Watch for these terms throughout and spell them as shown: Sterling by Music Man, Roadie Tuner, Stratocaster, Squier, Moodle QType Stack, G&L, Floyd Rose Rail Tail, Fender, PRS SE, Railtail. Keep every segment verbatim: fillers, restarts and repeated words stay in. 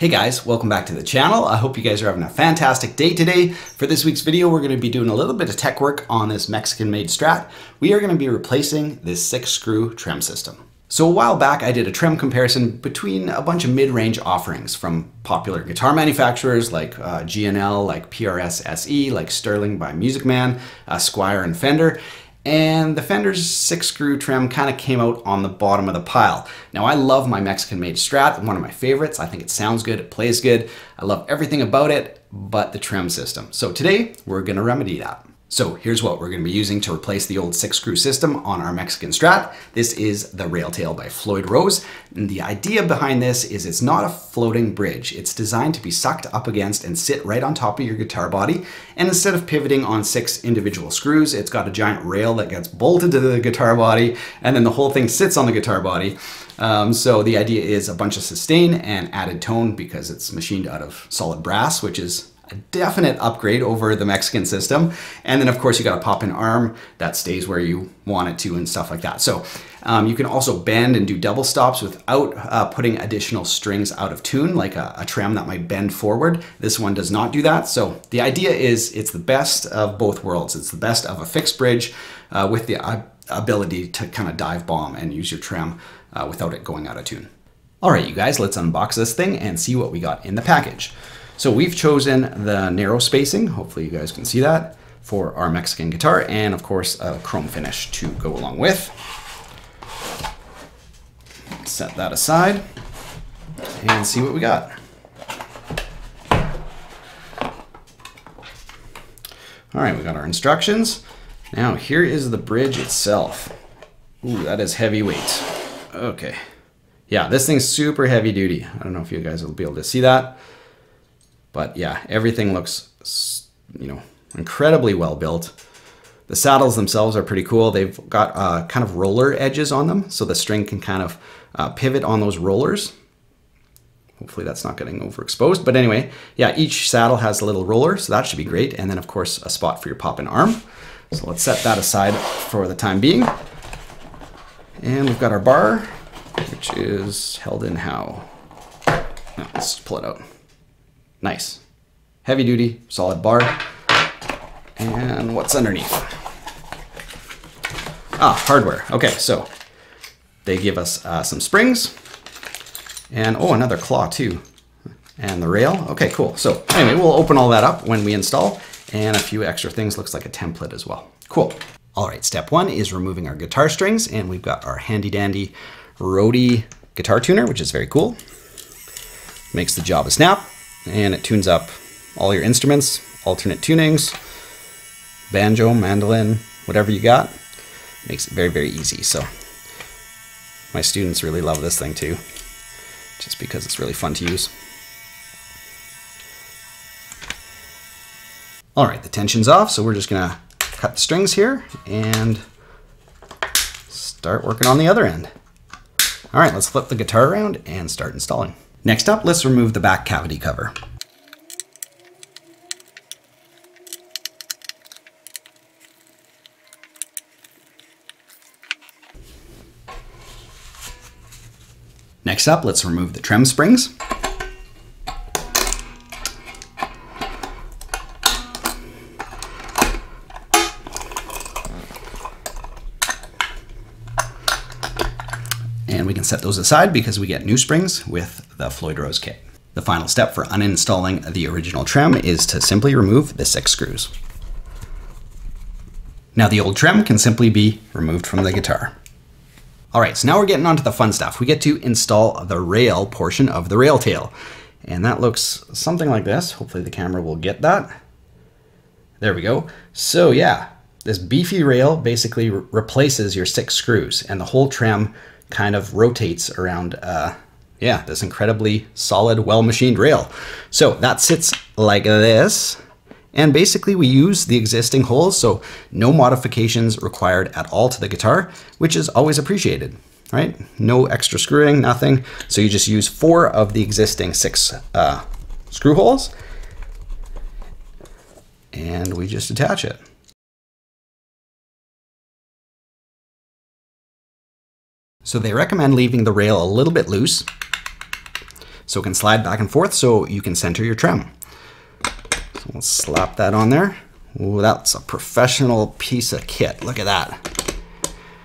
Hey guys, welcome back to the channel. I hope you guys are having a fantastic day today. For this week's video, we're gonna be doing a little bit of tech work on this Mexican-made Strat. We are gonna be replacing this six screw trem system. So a while back, I did a trem comparison between a bunch of mid-range offerings from popular guitar manufacturers like uh, G and L, like P R S S E, like Sterling by Music Man, uh, Squier and Fender. And the Fender's six screw trem kind of came out on the bottom of the pile. Now I love my Mexican-made Strat, one of my favorites. I think it sounds good, it plays good. I love everything about it, but the trem system. So today we're gonna remedy that. So here's what we're gonna be using to replace the old six screw system on our Mexican Strat. This is the Railtail by Floyd Rose. And the idea behind this is it's not a floating bridge. It's designed to be sucked up against and sit right on top of your guitar body. And instead of pivoting on six individual screws, it's got a giant rail that gets bolted to the guitar body and then the whole thing sits on the guitar body. Um, so the idea is a bunch of sustain and added tone because it's machined out of solid brass, which is a definite upgrade over the Mexican system. And then of course you got a pop-in arm that stays where you want it to and stuff like that. So um, you can also bend and do double stops without uh, putting additional strings out of tune, like a, a trem that might bend forward. This one does not do that. So the idea is it's the best of both worlds. It's the best of a fixed bridge uh, with the uh, ability to kind of dive bomb and use your trem uh, without it going out of tune. All right, you guys, let's unbox this thing and see what we got in the package. So we've chosen the narrow spacing, hopefully you guys can see that, for our Mexican guitar, and of course a chrome finish to go along with. Set that aside and see what we got. All right, we got our instructions. Now here is the bridge itself. Ooh, that is heavy weight. Okay. Yeah, this thing's super heavy duty. I don't know if you guys will be able to see that. But yeah, everything looks, you know, incredibly well built. The saddles themselves are pretty cool. They've got uh, kind of roller edges on them, so the string can kind of uh, pivot on those rollers. Hopefully that's not getting overexposed. But anyway, yeah, each saddle has a little roller, so that should be great. And then of course, a spot for your pop-in arm. So let's set that aside for the time being. And we've got our bar, which is held in how? No, let's pull it out. Nice, heavy duty, solid bar. And what's underneath? Ah, hardware. Okay, so they give us uh, some springs and oh, another claw too. And the rail, okay, cool. So anyway, we'll open all that up when we install and a few extra things, looks like a template as well. Cool. All right, step one is removing our guitar strings and we've got our handy dandy Roadie guitar tuner, which is very cool. Makes the job a snap. And it tunes up all your instruments, alternate tunings, banjo, mandolin, whatever you got. Makes it very, very easy. So my students really love this thing too, just because it's really fun to use. All right, the tension's off, so we're just gonna cut the strings here and start working on the other end. All right, let's flip the guitar around and start installing. Next up, let's remove the back cavity cover. Next up, let's remove the trem springs. And we can set those aside because we get new springs with the Floyd Rose kit. The final step for uninstalling the original trem is to simply remove the six screws. Now the old trem can simply be removed from the guitar. All right, so now we're getting onto the fun stuff. We get to install the rail portion of the rail tail. And that looks something like this. Hopefully the camera will get that. There we go. So yeah, this beefy rail basically re- replaces your six screws and the whole trem kind of rotates around, uh, yeah, this incredibly solid, well-machined rail. So that sits like this. And basically we use the existing holes, so no modifications required at all to the guitar, which is always appreciated, right? No extra screwing, nothing. So you just use four of the existing six uh, screw holes and we just attach it. So they recommend leaving the rail a little bit loose so it can slide back and forth so you can center your trim. So we'll slap that on there. Ooh, that's a professional piece of kit. Look at that.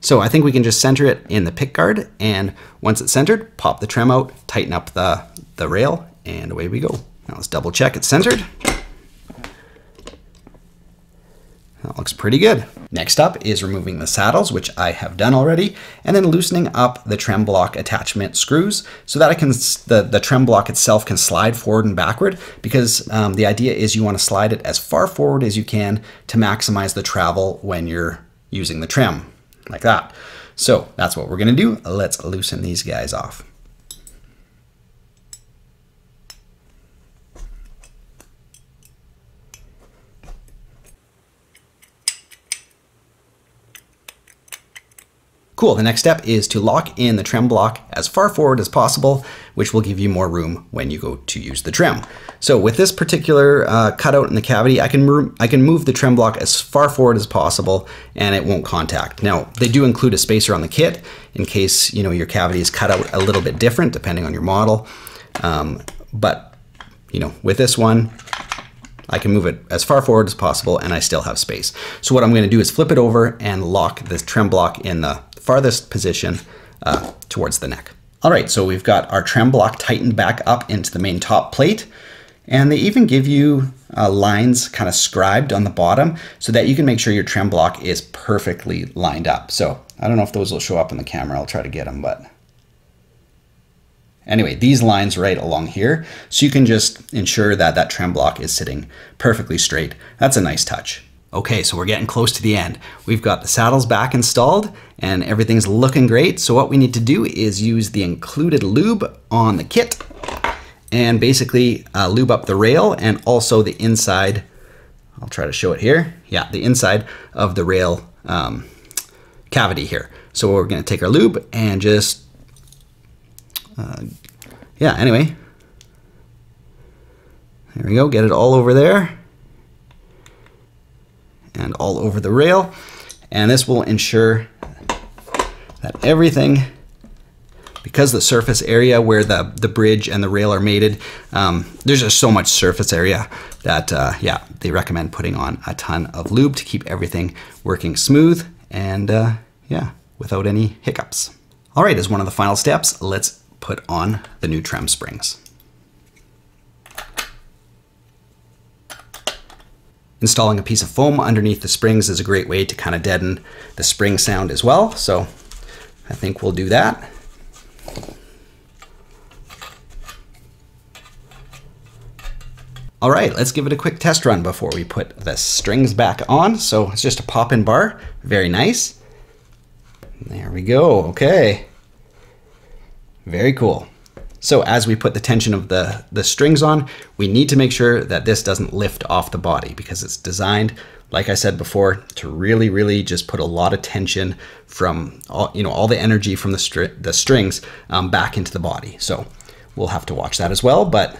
So I think we can just center it in the pick guard, and once it's centered, pop the trim out, tighten up the, the rail, and away we go. Now let's double check it's centered. That looks pretty good. Next up is removing the saddles, which I have done already, and then loosening up the trim block attachment screws so that I can the, the trim block itself can slide forward and backward, because um, the idea is you want to slide it as far forward as you can to maximize the travel when you're using the trim, like that. So that's what we're gonna do. Let's loosen these guys off. Cool, the next step is to lock in the trim block as far forward as possible, which will give you more room when you go to use the trim. So with this particular uh, cutout in the cavity, I can, I can move the trim block as far forward as possible and it won't contact. Now, they do include a spacer on the kit in case, you know, your cavity is cut out a little bit different depending on your model. Um, but, you know, with this one, I can move it as far forward as possible and I still have space. So what I'm gonna do is flip it over and lock this trim block in the farthest position uh, towards the neck. All right, so we've got our trim block tightened back up into the main top plate, and they even give you uh, lines kind of scribed on the bottom so that you can make sure your trim block is perfectly lined up. So I don't know if those will show up in the camera. I'll try to get them, but anyway, these lines right along here, so you can just ensure that that trim block is sitting perfectly straight. That's a nice touch. Okay, so we're getting close to the end. We've got the saddles back installed and everything's looking great. So what we need to do is use the included lube on the kit and basically uh, lube up the rail and also the inside. I'll try to show it here. Yeah, the inside of the rail um, cavity here. So we're gonna take our lube and just, uh, yeah, anyway. There we go, get it all over there and all over the rail, and this will ensure that everything, because the surface area where the, the bridge and the rail are mated, um, there's just so much surface area that, uh, yeah, they recommend putting on a ton of lube to keep everything working smooth and, uh, yeah, without any hiccups. All right, as one of the final steps, let's put on the new trim springs. Installing a piece of foam underneath the springs is a great way to kind of deaden the spring sound as well. So I think we'll do that. All right, let's give it a quick test run before we put the strings back on. So it's just a pop-in bar, very nice. There we go, okay. Very cool. So as we put the tension of the, the strings on, we need to make sure that this doesn't lift off the body, because it's designed, like I said before, to really, really just put a lot of tension from all, you know, all the energy from the, str the strings um, back into the body. So we'll have to watch that as well, but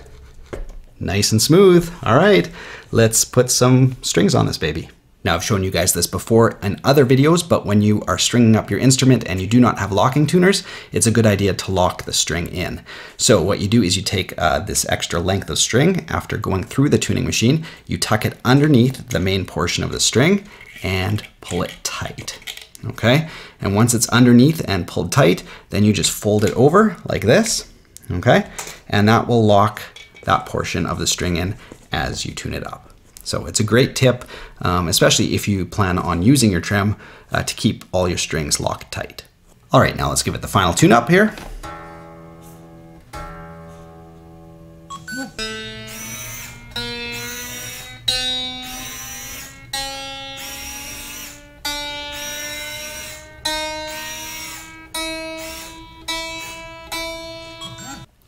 nice and smooth. All right, let's put some strings on this baby. Now, I've shown you guys this before in other videos, but when you are stringing up your instrument and you do not have locking tuners, it's a good idea to lock the string in. So what you do is you take uh, this extra length of string after going through the tuning machine, you tuck it underneath the main portion of the string and pull it tight, okay? And once it's underneath and pulled tight, then you just fold it over like this, okay? And that will lock that portion of the string in as you tune it up. So it's a great tip, um, especially if you plan on using your trim uh, to keep all your strings locked tight. All right, now let's give it the final tune up here.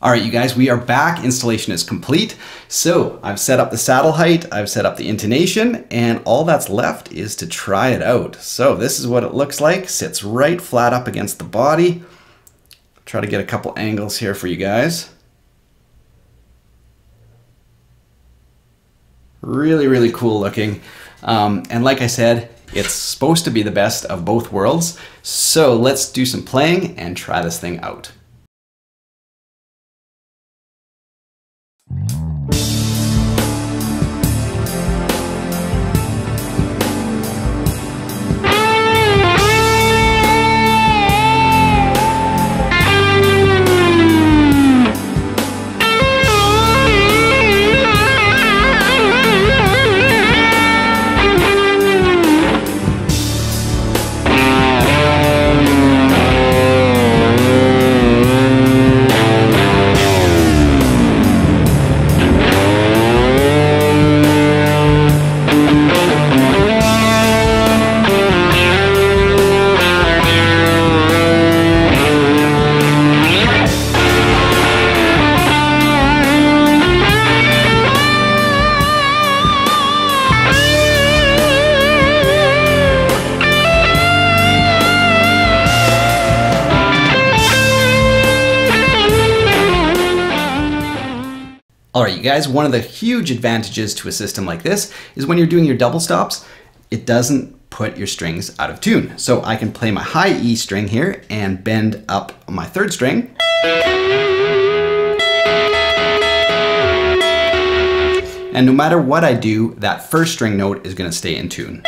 All right, you guys, we are back. Installation is complete. So I've set up the saddle height, I've set up the intonation, and all that's left is to try it out. So this is what it looks like. Sits right flat up against the body. Try to get a couple angles here for you guys. Really, really cool looking. Um, and like I said, it's supposed to be the best of both worlds. So let's do some playing and try this thing out. Alright you guys, one of the huge advantages to a system like this is when you're doing your double stops, it doesn't put your strings out of tune. So I can play my high E string here and bend up my third string. And no matter what I do, that first string note is gonna stay in tune.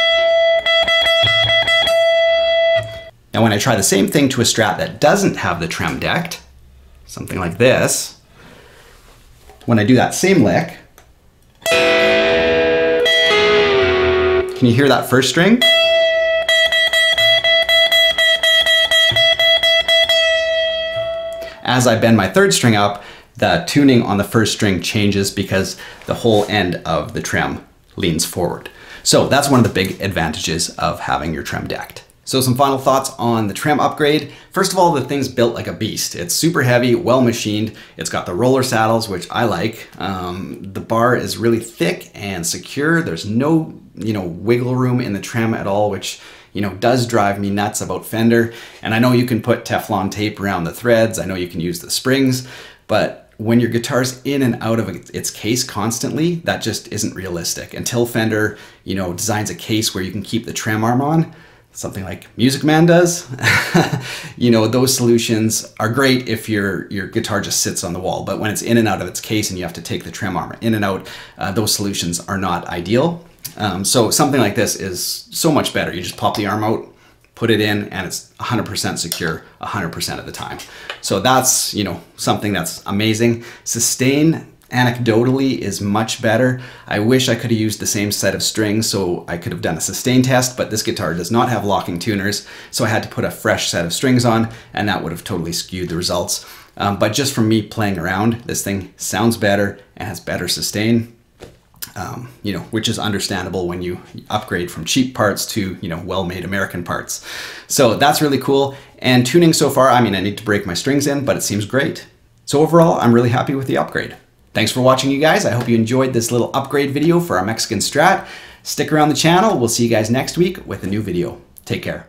Now when I try the same thing to a strat that doesn't have the trem decked, something like this, when I do that same lick, can you hear that first string? As I bend my third string up, the tuning on the first string changes because the whole end of the trem leans forward. So that's one of the big advantages of having your trem decked. So some final thoughts on the trem upgrade. First of all, the thing's built like a beast. It's super heavy, well machined. It's got the roller saddles, which I like. Um, the bar is really thick and secure. There's no, you know, wiggle room in the trem at all, which, you know, does drive me nuts about Fender. And I know you can put Teflon tape around the threads. I know you can use the springs, but when your guitar's in and out of its case constantly, that just isn't realistic. Until Fender, you know, designs a case where you can keep the trem arm on, something like Music Man does, you know, those solutions are great if your your guitar just sits on the wall, but when it's in and out of its case and you have to take the trem arm in and out, uh, those solutions are not ideal. Um, so something like this is so much better. You just pop the arm out, put it in, and it's one hundred percent secure one hundred percent of the time. So that's, you know, something that's amazing. Sustain, anecdotally, is much better. I wish I could have used the same set of strings so I could have done a sustain test, but this guitar does not have locking tuners, so I had to put a fresh set of strings on, and that would have totally skewed the results. Um, but just from me playing around, this thing sounds better and has better sustain, um, you know, which is understandable when you upgrade from cheap parts to, you know, well-made American parts. So that's really cool. And tuning so far, I mean, I need to break my strings in, but it seems great. So overall, I'm really happy with the upgrade. Thanks for watching, you guys. I hope you enjoyed this little upgrade video for our Mexican Strat. Stick around the channel. We'll see you guys next week with a new video. Take care.